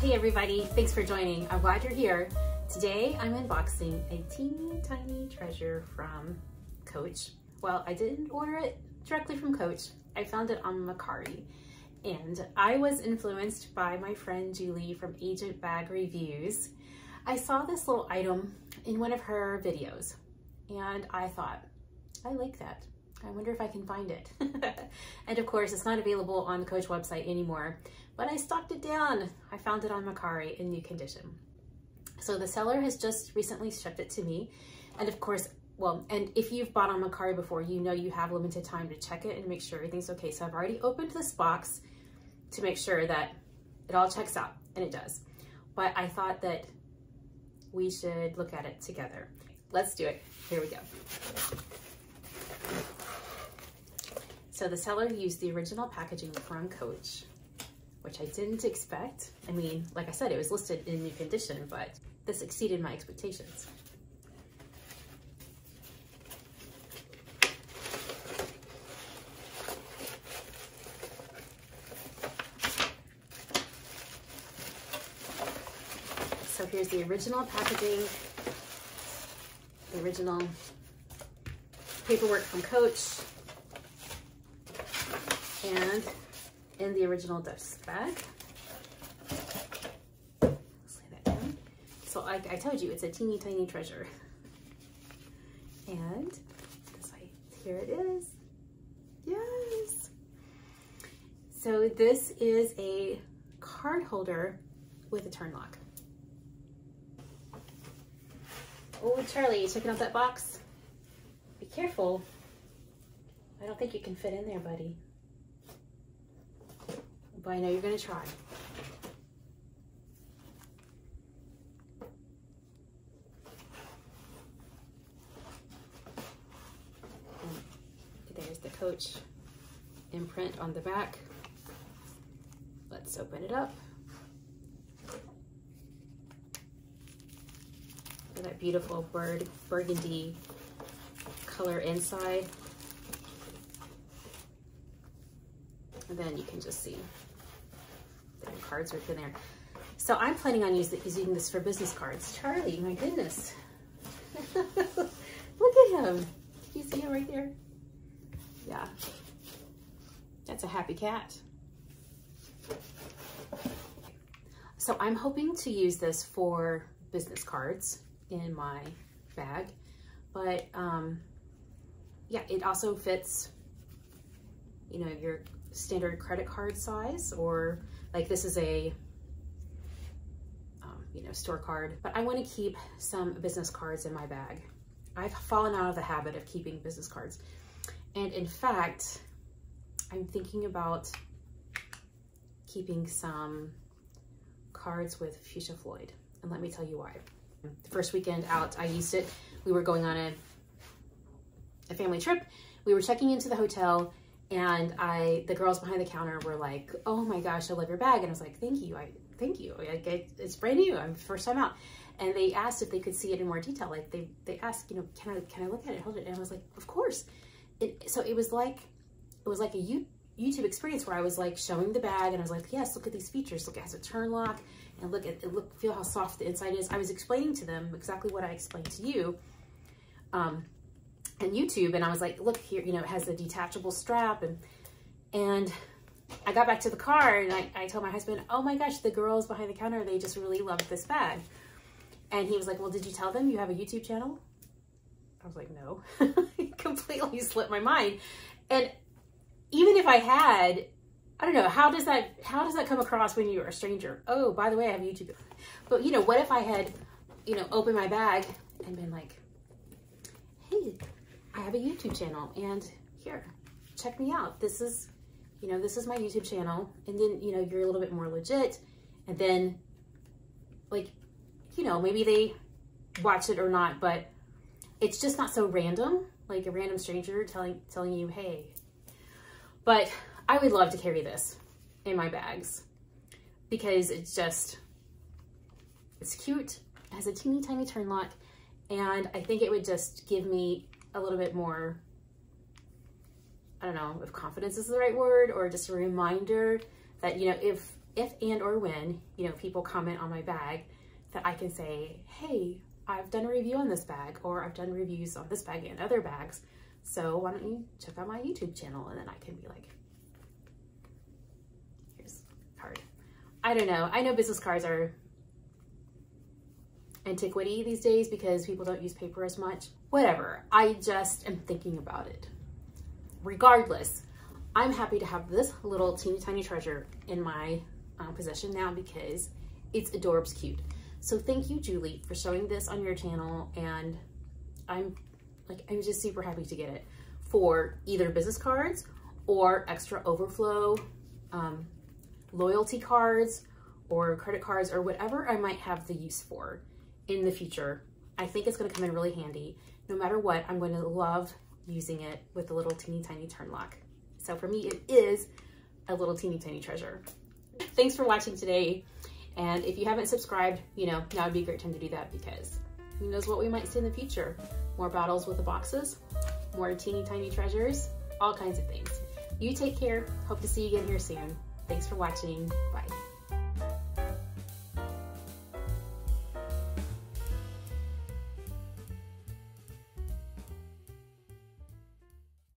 Hey everybody, thanks for joining. I'm glad you're here. Today I'm unboxing a teeny tiny treasure from Coach. Well, I didn't order it directly from Coach. I found it on Mercari. And I was influenced by my friend Julie from Agent Bag Reviews. I saw this little item in one of her videos and I thought, I like that. I wonder if I can find it. And of course, it's not available on the Coach website anymore, but I stocked it down. I found it on Mercari in new condition. So the seller has just recently shipped it to me. And of course, well, and if you've bought on Mercari before, you know you have limited time to check it and make sure everything's okay. So I've already opened this box to make sure that it all checks out, and it does. But I thought that we should look at it together. Let's do it. Here we go. So the seller used the original packaging from Coach, which I didn't expect. I mean, like I said, it was listed in new condition, but this exceeded my expectations. So here's the original packaging, the original paperwork from Coach, and in the original dust bag. Let's lay that down. So I told you, it's a teeny tiny treasure. And here it is. Yes! So this is a card holder with a turn lock. Oh, Charlie, you checking out that box? Be careful. I don't think you can fit in there, buddy. But I know you're gonna try. There's the Coach imprint on the back. Let's open it up. That beautiful burgundy color inside, and then you can just see the cards are in there. So I'm planning on using this for business cards. Charlie, my goodness. Look at him. Did you see him right there? Yeah, that's a happy cat. So I'm hoping to use this for business cards in my bag, but yeah, it also fits, you know, your standard credit card size, or like this is a you know, store card. But I want to keep some business cards in my bag. I've fallen out of the habit of keeping business cards, and in fact I'm thinking about keeping some cards with Fuchsia Floyd, and let me tell you why. The first weekend out, I used it. We were going on a family trip. We were checking into the hotel, and the girls behind the counter were like, "Oh my gosh, I love your bag." And I was like, "Thank you, thank you. It's brand new. I'm first time out." And they asked if they could see it in more detail. Like they asked, you know, can I look at it, hold it? And I was like, "Of course." So it was like a YouTube experience where I was like showing the bag, and I was like, "Yes, look at these features. Look, it has a turn lock, and look at it. Feel how soft the inside is." I was explaining to them exactly what I explained to you on YouTube, and I was like, "Look here, you know, it has a detachable strap." And I got back to the car, and I told my husband, "Oh my gosh, the girls behind the counter, they just really loved this bag." And he was like, "Well, did you tell them you have a YouTube channel?" I was like, "No." It completely slipped my mind. And even if I had, I don't know, how does that come across when you're a stranger? "Oh, by the way, I have YouTube." But you know, what if I had, you know, opened my bag and been like, "Hey, I have a YouTube channel, and here, check me out. This is, you know, this is my YouTube channel." And then, you know, you're a little bit more legit. And then, like, you know, maybe they watch it or not, but it's just not so random, like a random stranger telling you, "Hey." But I would love to carry this in my bags, because it's cute, it has a teeny tiny turn lock, and I think it would just give me a little bit more, I don't know if confidence is the right word, or just a reminder that, you know, if if and or when, you know, people comment on my bag, that I can say, hey, I've done a review on this bag, or I've done reviews on this bag and other bags, so why don't you check out my YouTube channel? And then I can be like, here's a card. I don't know. I know business cards are antiquity these days because people don't use paper as much. Whatever. I just am thinking about it. Regardless, I'm happy to have this little teeny tiny treasure in my possession now because it's adorbs cute. So thank you, Julie, for showing this on your channel, and I'm just super happy to get it for either business cards or extra overflow loyalty cards or credit cards or whatever I might have the use for in the future. I think it's going to come in really handy. No matter what, I'm going to love using it with the little teeny tiny turn lock. So for me, it is a little teeny tiny treasure. Thanks for watching today. And if you haven't subscribed, you know, now would be a great time to do that because who knows what we might see in the future. More bottles with the boxes, more teeny tiny treasures, all kinds of things. You take care. Hope to see you again here soon. Thanks for watching. Bye.